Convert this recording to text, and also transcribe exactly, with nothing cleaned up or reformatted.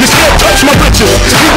you still touch my bitches.